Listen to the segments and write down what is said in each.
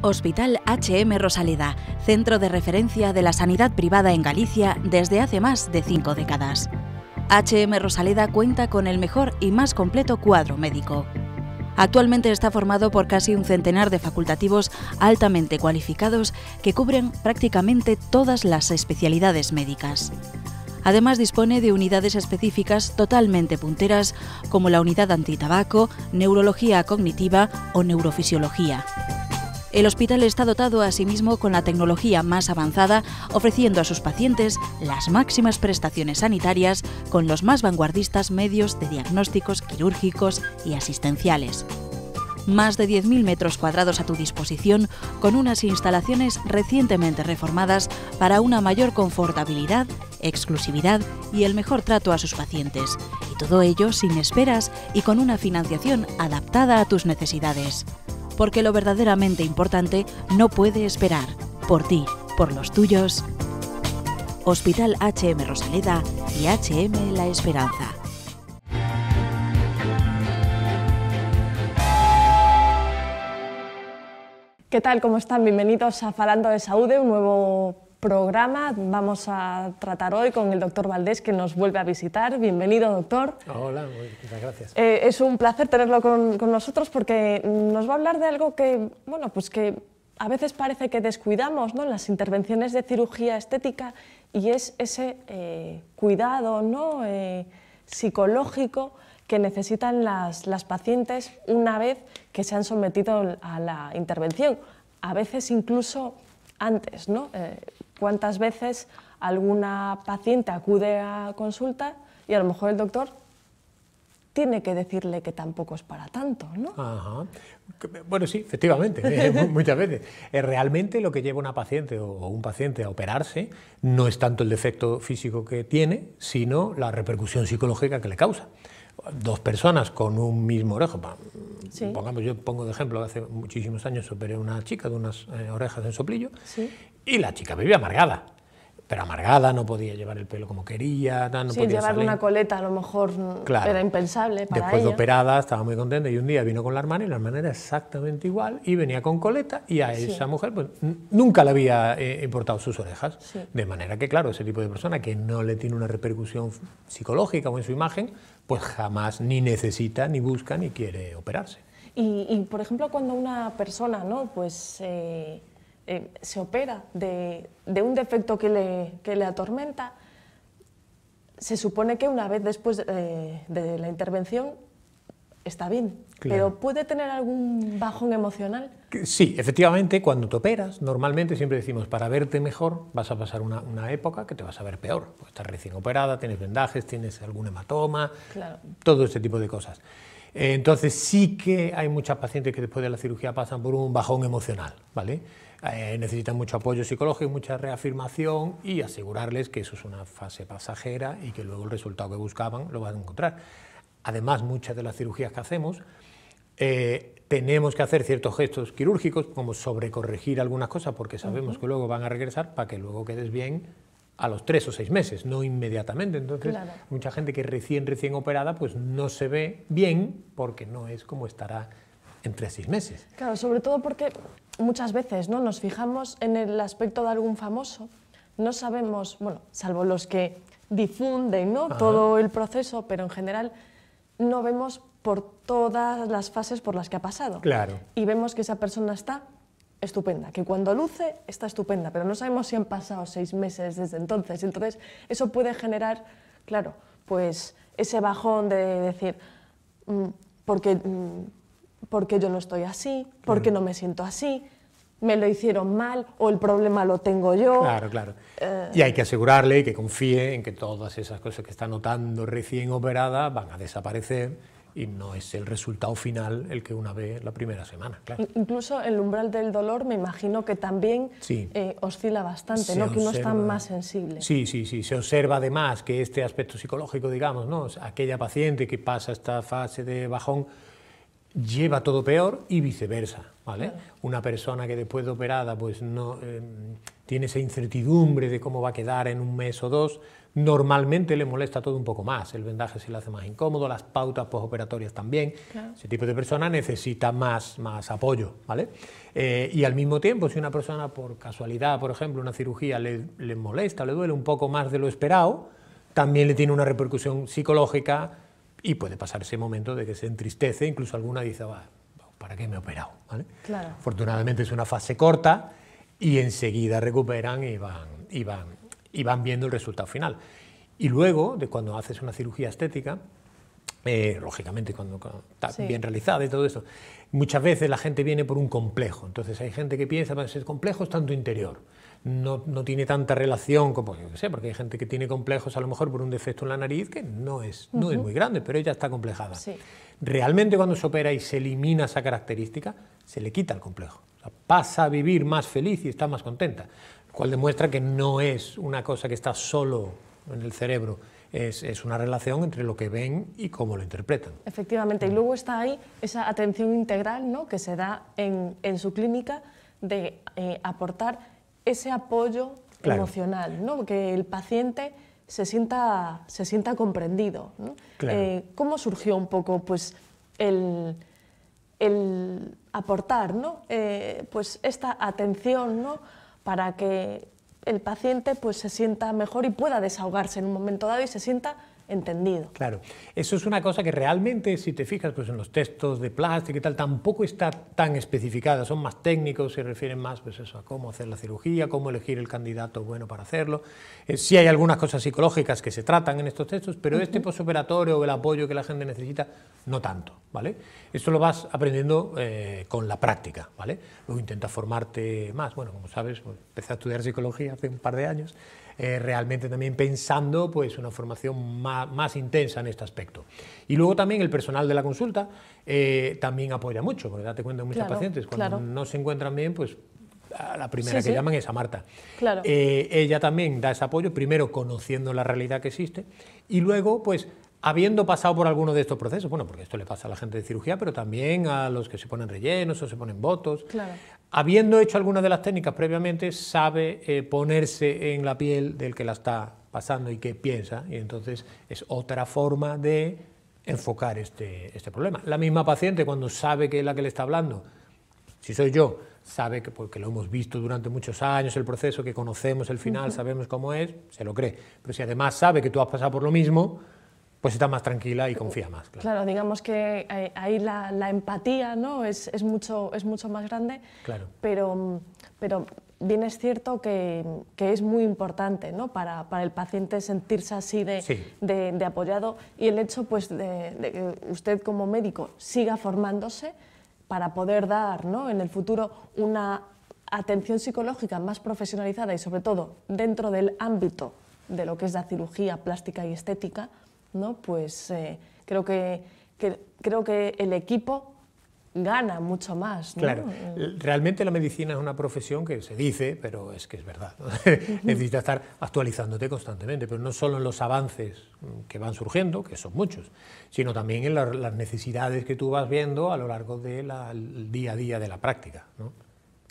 Hospital HM Rosaleda, centro de referencia de la sanidad privada en Galicia desde hace más de 5 décadas. HM Rosaleda cuenta con el mejor y más completo cuadro médico. Actualmente está formado por casi un centenar de facultativos altamente cualificados que cubren prácticamente todas las especialidades médicas. Además dispone de unidades específicas totalmente punteras como la unidad antitabaco, neurología cognitiva o neurofisiología. El hospital está dotado asimismo con la tecnología más avanzada, ofreciendo a sus pacientes las máximas prestaciones sanitarias con los más vanguardistas medios de diagnósticos quirúrgicos y asistenciales. Más de 10.000 metros cuadrados a tu disposición, con unas instalaciones recientemente reformadas para una mayor confortabilidad, exclusividad y el mejor trato a sus pacientes. Y todo ello sin esperas y con una financiación adaptada a tus necesidades. Porque lo verdaderamente importante no puede esperar. Por ti, por los tuyos. Hospital HM Rosaleda y HM La Esperanza. ¿Qué tal? ¿Cómo están? Bienvenidos a Falando de Saúde, un nuevo programa. Vamos a tratar hoy con el doctor Valdés, que nos vuelve a visitar. Bienvenido, doctor. Hola, muchas gracias. Es un placer tenerlo con nosotros porque nos va a hablar de algo que, bueno, pues que a veces parece que descuidamos, ¿no?, en las intervenciones de cirugía estética, y es ese cuidado, ¿no?, psicológico que necesitan las pacientes una vez que se han sometido a la intervención, a veces incluso antes, ¿no? ¿Cuántas veces alguna paciente acude a consulta y a lo mejor el doctor tiene que decirle que tampoco es para tanto, ¿no? Ajá. Bueno, sí, efectivamente, muchas veces. Realmente lo que lleva una paciente o un paciente a operarse no es tanto el defecto físico que tiene, sino la repercusión psicológica que le causa. Dos personas con un mismo orejo, sí. Pongamos, yo pongo de ejemplo, hace muchísimos años operé a una chica de unas orejas en soplillo, sí. Y la chica vivía amargada, pero amargada, no podía llevar el pelo como quería, no podía llevar salir. Una coleta a lo mejor, claro. Era impensable para Después ella. De operada estaba muy contenta y un día vino con la hermana y la hermana era exactamente igual y venía con coleta y a sí. Esa mujer pues, nunca le había importado sus orejas, sí. De manera que claro, ese tipo de persona que no le tiene una repercusión psicológica o en su imagen, pues jamás ni necesita, ni busca, ni quiere operarse. Y por ejemplo, cuando una persona, ¿no?, pues, se opera de un defecto que le atormenta, se supone que una vez después de la intervención está bien, claro. Pero ¿puede tener algún bajón emocional? Sí, efectivamente, cuando te operas, normalmente siempre decimos, para verte mejor vas a pasar una época que te vas a ver peor. Pues estás recién operada, tienes vendajes, tienes algún hematoma, claro. Todo este tipo de cosas. Entonces sí que hay muchas pacientes que después de la cirugía pasan por un bajón emocional, ¿vale? Necesitan mucho apoyo psicológico, mucha reafirmación y asegurarles que eso es una fase pasajera y que luego el resultado que buscaban lo van a encontrar. Además, muchas de las cirugías que hacemos tenemos que hacer ciertos gestos quirúrgicos, como sobrecorregir algunas cosas porque sabemos que luego van a regresar para que luego quedes bien a los 3 o 6 meses, no inmediatamente. Entonces, claro. Mucha gente que recién operada pues no se ve bien porque no es como estará en 3 o 6 meses. Claro, sobre todo porque muchas veces, ¿no?, nos fijamos en el aspecto de algún famoso, no sabemos, bueno, salvo los que difunden, ¿no?, todo el proceso, pero en general no vemos por todas las fases por las que ha pasado. Claro. Y vemos que esa persona está estupenda, que cuando luce está estupenda, pero no sabemos si han pasado 6 meses desde entonces. Entonces, eso puede generar, claro, pues ese bajón de decir, porque yo no estoy así, porque no me siento así, me lo hicieron mal o el problema lo tengo yo. Claro, claro. Y hay que asegurarle que confíe en que todas esas cosas que está notando recién operada van a desaparecer. Y no es el resultado final el que una vez la primera semana, claro. Incluso el umbral del dolor me imagino que también sí. Oscila bastante, se ¿no? Observa, que uno está más sensible. Sí, sí, sí. Se observa además que este aspecto psicológico, digamos, ¿no?, o sea, aquella paciente que pasa esta fase de bajón lleva todo peor y viceversa, ¿vale? Claro. Una persona que después de operada pues no tiene esa incertidumbre de cómo va a quedar en un mes o dos, normalmente le molesta todo un poco más, el vendaje se le hace más incómodo, las pautas posoperatorias también, claro. Ese tipo de persona necesita más apoyo, ¿vale? Y al mismo tiempo, si una persona por casualidad, por ejemplo, una cirugía le molesta, le duele un poco más de lo esperado, también le tiene una repercusión psicológica y puede pasar ese momento de que se entristece, incluso alguna dice, ¿para qué me he operado? ¿Vale? Claro. Afortunadamente es una fase corta y enseguida recuperan y van viendo el resultado final. Y luego, de cuando haces una cirugía estética, lógicamente cuando está sí. bien realizada y todo eso, muchas veces la gente viene por un complejo. Entonces hay gente que piensa, ese complejo es tanto interior, no tiene tanta relación con, yo qué sé, porque hay gente que tiene complejos a lo mejor por un defecto en la nariz que no es muy grande, pero ella está complejada. Sí. Realmente cuando se opera y se elimina esa característica, se le quita el complejo. O sea, pasa a vivir más feliz y está más contenta, lo cual demuestra que no es una cosa que está solo en el cerebro, es una relación entre lo que ven y cómo lo interpretan. Efectivamente, y luego está ahí esa atención integral, ¿no?, que se da en su clínica de aportar ese apoyo claro. emocional, ¿no?, que el paciente se sienta comprendido, ¿no? Claro. ¿Cómo surgió un poco pues, el aportar, ¿no?, pues esta atención, ¿no?, para que el paciente pues, se sienta mejor y pueda desahogarse en un momento dado y se sienta entendido? Claro, eso es una cosa que realmente, si te fijas pues, en los textos de plástico y tal, tampoco está tan especificada, son más técnicos, se refieren más pues, eso, a cómo hacer la cirugía, cómo elegir el candidato bueno para hacerlo. Sí hay algunas cosas psicológicas que se tratan en estos textos, pero este posoperatorio o el apoyo que la gente necesita, no tanto, ¿vale? Esto lo vas aprendiendo con la práctica, ¿vale? Luego intenta formarte más, bueno, como sabes, pues, empecé a estudiar psicología hace un par de años, realmente también pensando pues, una formación más intensa en este aspecto. Y luego también el personal de la consulta también apoya mucho, porque date cuenta de muchas pacientes, cuando no se encuentran bien, pues a la primera que llaman es a Marta. Claro. Ella también da ese apoyo, primero conociendo la realidad que existe, y luego pues habiendo pasado por alguno de estos procesos, bueno, porque esto le pasa a la gente de cirugía, pero también a los que se ponen rellenos o se ponen botox, claro. Habiendo hecho alguna de las técnicas previamente, sabe ponerse en la piel del que la está pasando y qué piensa, y entonces es otra forma de enfocar este problema. La misma paciente, cuando sabe que es la que le está hablando, si soy yo, sabe que porque lo hemos visto durante muchos años, el proceso, que conocemos el final, sabemos cómo es, se lo cree. Pero si además sabe que tú has pasado por lo mismo, pues está más tranquila y confía más. Claro, claro, digamos que ahí la empatía, ¿no?, es mucho más grande, claro. Pero bien es cierto que es muy importante, ¿no?, para el paciente sentirse así de apoyado, y el hecho pues, de que usted como médico siga formándose para poder dar, ¿no?, en el futuro una atención psicológica más profesionalizada y sobre todo dentro del ámbito de lo que es la cirugía plástica y estética, ¿no?, pues creo que el equipo gana mucho más, ¿no? Claro, realmente la medicina es una profesión que se dice, pero es que es verdad, ¿no? Necesitas estar actualizándote constantemente, pero no solo en los avances que van surgiendo, que son muchos, sino también en las necesidades que tú vas viendo a lo largo del día a día de la práctica, ¿no?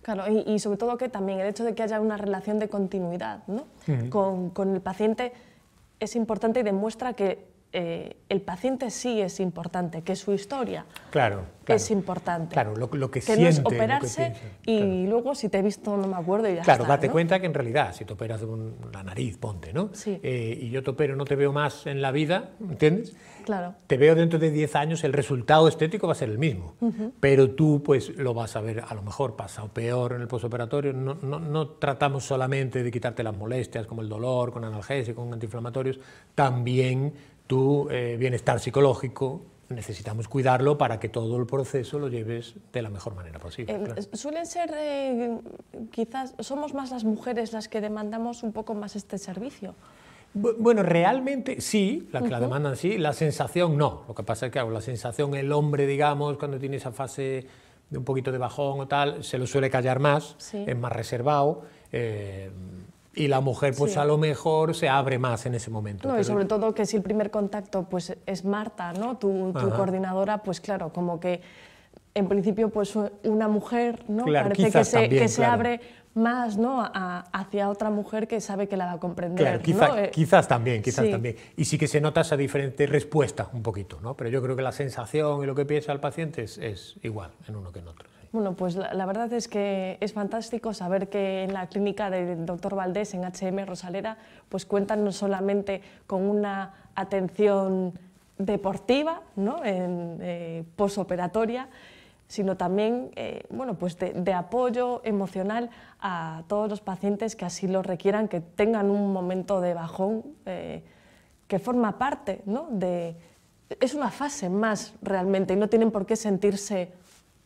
Claro, y sobre todo que también el hecho de que haya una relación de continuidad, ¿no?, con el paciente, es importante y demuestra que el paciente sí es importante, que su historia es importante. Claro, lo que siente, no es operarse y luego si te he visto no me acuerdo y ya está. Claro, date cuenta que en realidad si te operas la nariz, ponte, ¿no? Sí. Y yo te opero, no te veo más en la vida, ¿entiendes? Claro. Te veo dentro de 10 años, el resultado estético va a ser el mismo, pero tú pues lo vas a ver a lo mejor pasado peor en el postoperatorio. No tratamos solamente de quitarte las molestias como el dolor, con analgésicos, con antiinflamatorios, también tu bienestar psicológico, necesitamos cuidarlo para que todo el proceso lo lleves de la mejor manera posible. Claro. Suelen ser, quizás, somos más las mujeres las que demandamos un poco más este servicio. Bueno, realmente sí, la que la demandan sí, la sensación no. Lo que pasa es que la sensación, el hombre, digamos, cuando tiene esa fase de un poquito de bajón o tal, se lo suele callar más, es más reservado. Y la mujer pues a lo mejor se abre más en ese momento. No, pero... y sobre todo que si el primer contacto pues es Marta, ¿no?, tu coordinadora, pues claro, como que en principio, pues una mujer, ¿no? Claro, parece que se, también, que se abre más, ¿no? Hacia otra mujer que sabe que la va a comprender. Claro, quizás, ¿no? quizás también. Y sí que se nota esa diferente respuesta un poquito, ¿no? Pero yo creo que la sensación y lo que piensa el paciente es igual en uno que en otro. Sí. Bueno, pues la verdad es que es fantástico saber que en la clínica del doctor Valdés, en HM Rosaleda, pues cuentan no solamente con una atención deportiva, ¿no? Posoperatoria, sino también bueno, pues de apoyo emocional a todos los pacientes que así lo requieran, que tengan un momento de bajón, que forma parte, ¿no? Es una fase más realmente, y no tienen por qué sentirse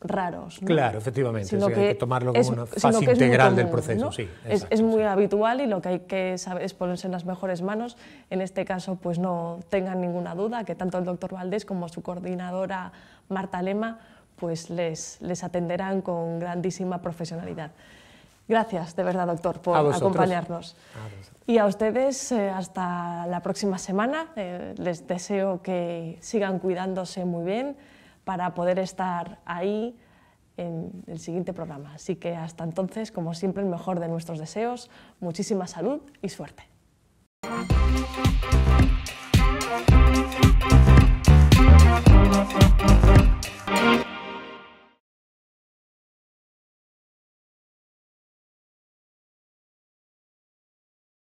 raros, ¿no? Claro, efectivamente, sino que hay que tomarlo como una fase integral común, del proceso. ¿No? Sí, exacto, es muy habitual, y lo que hay que saber es ponerse en las mejores manos. En este caso, pues no tengan ninguna duda que tanto el doctor Valdés como su coordinadora Marta Lema pues les atenderán con grandísima profesionalidad. Gracias, de verdad, doctor, por acompañarnos. Y a ustedes, hasta la próxima semana. Les deseo que sigan cuidándose muy bien para poder estar ahí en el siguiente programa. Así que hasta entonces, como siempre, el mejor de nuestros deseos, muchísima salud y suerte.